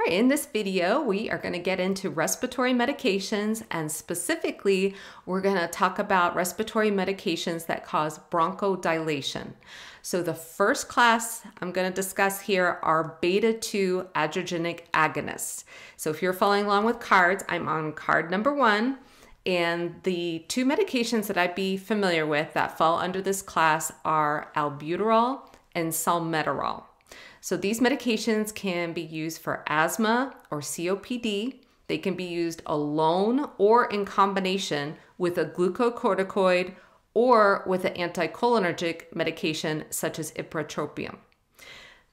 All right, in this video, we are going to get into respiratory medications, and specifically, we're going to talk about respiratory medications that cause bronchodilation. So the first class I'm going to discuss here are beta-2 adrenergic agonists. So if you're following along with cards, I'm on card number 1, and the two medications that I'd be familiar with that fall under this class are albuterol and salmeterol. So these medications can be used for asthma or COPD. They can be used alone or in combination with a glucocorticoid or with an anticholinergic medication such as ipratropium.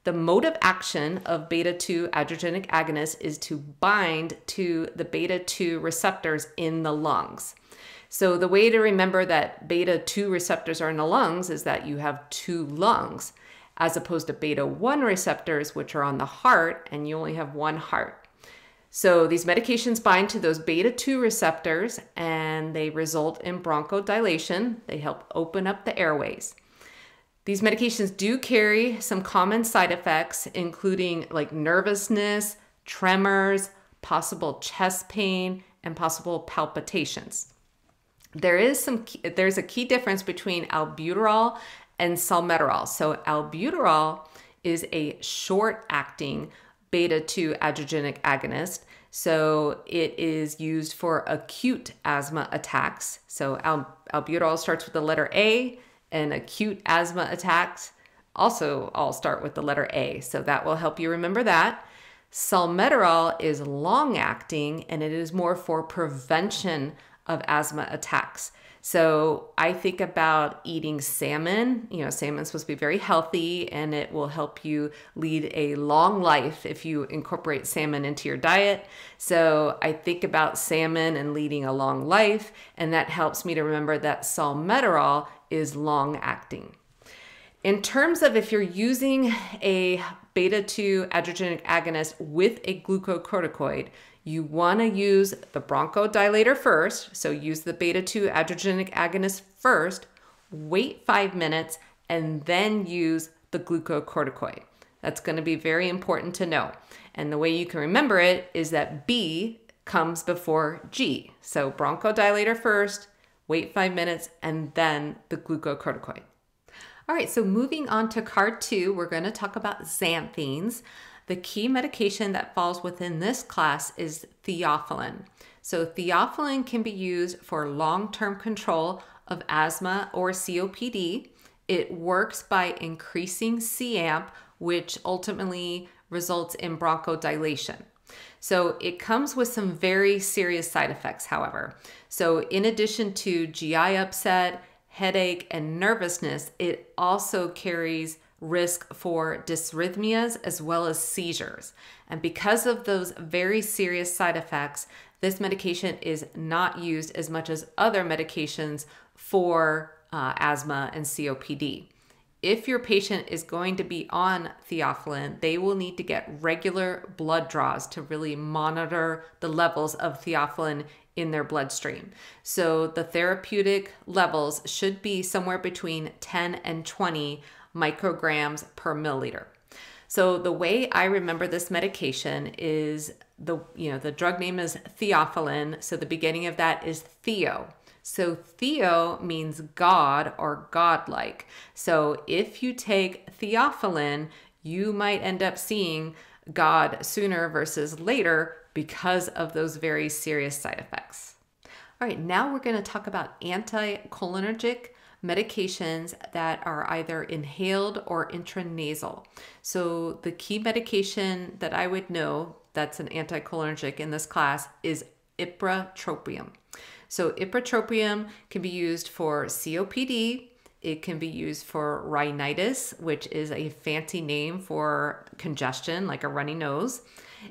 The mode of action of beta-2 adrenergic agonists is to bind to the beta-2 receptors in the lungs. So the way to remember that beta-2 receptors are in the lungs is that you have two lungs, as opposed to beta-1 receptors, which are on the heart, and you only have one heart. So these medications bind to those beta-2 receptors, and they result in bronchodilation. They help open up the airways. These medications do carry some common side effects, including like nervousness, tremors, possible chest pain, and possible palpitations. There's a key difference between albuterol and salmeterol. So albuterol is a short-acting beta-2 adrenergic agonist. So it is used for acute asthma attacks. So albuterol starts with the letter A, and acute asthma attacks also all start with the letter A. So that will help you remember that. Salmeterol is long-acting, and it is more for prevention of asthma attacks. So I think about eating salmon. You know, salmon's supposed to be very healthy, and it will help you lead a long life if you incorporate salmon into your diet. So I think about salmon and leading a long life, and that helps me to remember that salmeterol is long-acting. In terms of if you're using a beta-2 adrenergic agonist with a glucocorticoid, you want to use the bronchodilator first, so use the beta-2 adrenergic agonist first, wait 5 minutes, and then use the glucocorticoid. That's going to be very important to know. And the way you can remember it is that B comes before G. So bronchodilator first, wait 5 minutes, and then the glucocorticoid. All right, so moving on to card 2, we're going to talk about xanthines. The key medication that falls within this class is theophylline. So theophylline can be used for long-term control of asthma or COPD. It works by increasing cAMP, which ultimately results in bronchodilation. So it comes with some very serious side effects, however. So in addition to GI upset, headache, and nervousness, it also carries risk for dysrhythmias as well as seizures. And because of those very serious side effects, this medication is not used as much as other medications for asthma and COPD. If your patient is going to be on theophylline, they will need to get regular blood draws to really monitor the levels of theophylline in their bloodstream. So the therapeutic levels should be somewhere between 10 and 20 micrograms per milliliter. So the way I remember this medication is the drug name is theophylline. So the beginning of that is theo. So theo means God or godlike. So if you take theophylline, you might end up seeing God sooner versus later because of those very serious side effects. All right, now we're going to talk about anticholinergic medications that are either inhaled or intranasal. So the key medication that I would know that's an anticholinergic in this class is ipratropium. So ipratropium can be used for COPD. It can be used for rhinitis, which is a fancy name for congestion, like a runny nose.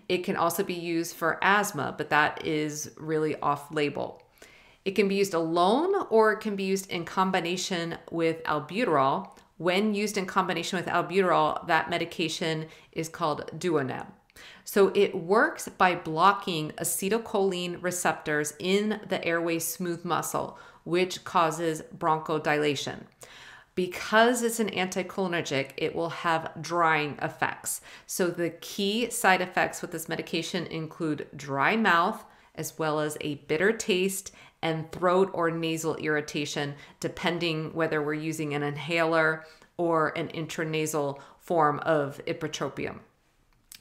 It can also be used for asthma, but that is really off-label. It can be used alone or it can be used in combination with albuterol. When used in combination with albuterol, that medication is called Duoneb. So it works by blocking acetylcholine receptors in the airway smooth muscle, which causes bronchodilation. Because it's an anticholinergic, it will have drying effects. So the key side effects with this medication include dry mouth, as well as a bitter taste and throat or nasal irritation, depending whether we're using an inhaler or an intranasal form of ipratropium.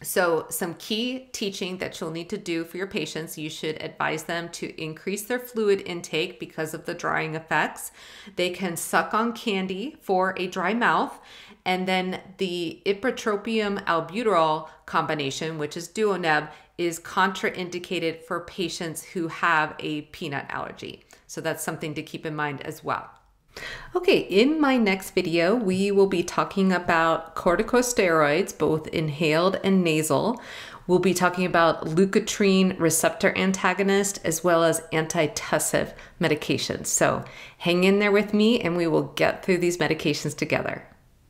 So some key teaching that you'll need to do for your patients, you should advise them to increase their fluid intake because of the drying effects. They can suck on candy for a dry mouth. And then the ipratropium albuterol combination, which is Duoneb, is contraindicated for patients who have a peanut allergy. So that's something to keep in mind as well. Okay, in my next video, we will be talking about corticosteroids, both inhaled and nasal. We'll be talking about leukotriene receptor antagonist, as well as antitussive medications. So hang in there with me and we will get through these medications together.